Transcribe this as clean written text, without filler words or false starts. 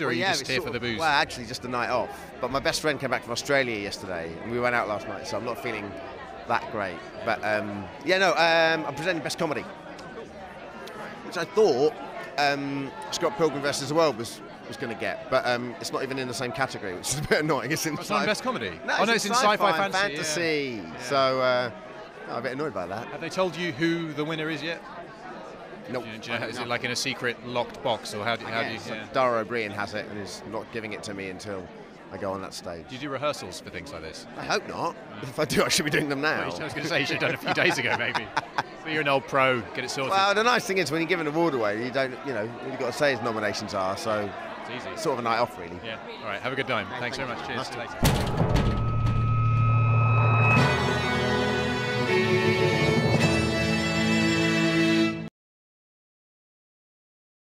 forward, or are you just here for the booze? Well, actually, just a night off. But my best friend came back from Australia yesterday, and we went out last night, so I'm not feeling that great. But, I'm presenting Best Comedy, which I thought Scott Pilgrim vs the World was going to get. But it's not even in the same category, which is a bit annoying. It's in Best Comedy? No, it's in sci-fi fantasy. Yeah. So I'm a bit annoyed by that. Have they told you who the winner is yet? Nope. Is it like in a secret locked box, or how do you? Yeah. Dara O'Brien has it and is not giving it to me until I go on that stage. Do you do rehearsals for things like this? I hope not. If I do, I should be doing them now. Well, I was going to say you should have done it a few days ago, maybe. But you're an old pro, get it sorted. Well, the nice thing is when you give an award away, you don't, all you've got to say is nominations are. So it's easy. Sort of a night off, really. Yeah. All right. Have a good time. Thanks very much. Cheers. See you later.